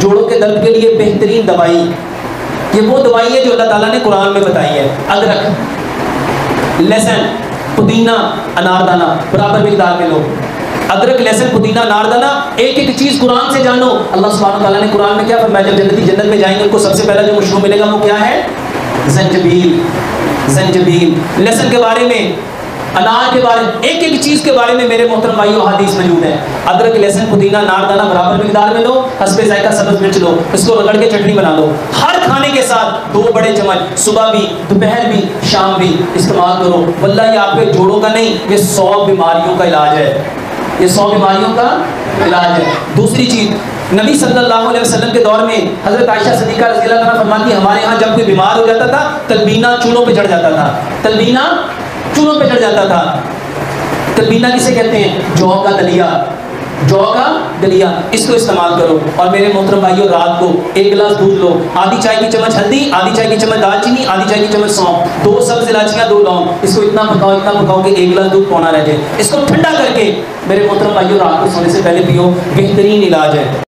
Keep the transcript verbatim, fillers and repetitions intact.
जोड़ों के दर्द के लिए बेहतरीन दवाई ये वो दवाई है जो अल्लाह ताला ने कुरान में बताई है। अदरक, लहसुन, पुदीना, अनारदाना बराबर मिकदार में लो। अदरक, लहसुन, पुदीना, अनारदाना एक एक चीज़ कुरान से जानो। अल्लाह सुब्हानहू तआला ने कुरान में क्या फरमाया, जब जन्नती जन्नत में जाएंगे उनको सबसे पहला जो मशरूब मिलेगा वो क्या है, जंजबील। जंजबील, लहसुन के बारे में, अनार के बारे में, एक एक चीज़ के बारे में मेरे मोहतरम भाइयों हदीस मौजूद है। अदरक, लहसुन, पुदीना, नारदाना बराबर मिकदार में लो। हस्बे जायका सब्ज मिर्च लो, इसको रगड़ के चटनी बना लो। हर खाने के साथ दो बड़े चम्मच सुबह भी, दोपहर भी, शाम भी इस्तेमाल करो। वल्लाह ये आपके जोड़ों का नहीं, ये सौ बीमारियों का इलाज है, ये सौ बीमारियों का इलाज है। दूसरी चीज़, नबी सल्लल्लाहु अलैहि वसल्लम के दौर में हज़रत आयशा सिद्दीक़ा रज़ियल्लाहु अन्हा फरमाती, हमारे यहाँ जब कोई बीमार हो जाता था तलबीना चूड़ों पर चढ़ जाता था। तलबीना चूनों पे चढ़ जाता था। तलबीना किसे कहते हैं? जौ का दलिया, जौ का दलिया, इसको इस्तेमाल करो। और मेरे मोहतरम भाइयों, रात को एक गिलास दूध लो, आधी चाय की चम्मच हल्दी, आधी चाय की चम्मच दालचीनी, आधी चाय की चम्मच सौंफ, दो सब्ज इलायचियाँ, दो लौंग, इसको इतना पकाओ इतना पकाओ कि एक गिलास दूध पौना रह जाए। इसको ठंडा करके मेरे मोहतरम भाइयों रात को सोने से पहले पियो, बेहतरीन इलाज है।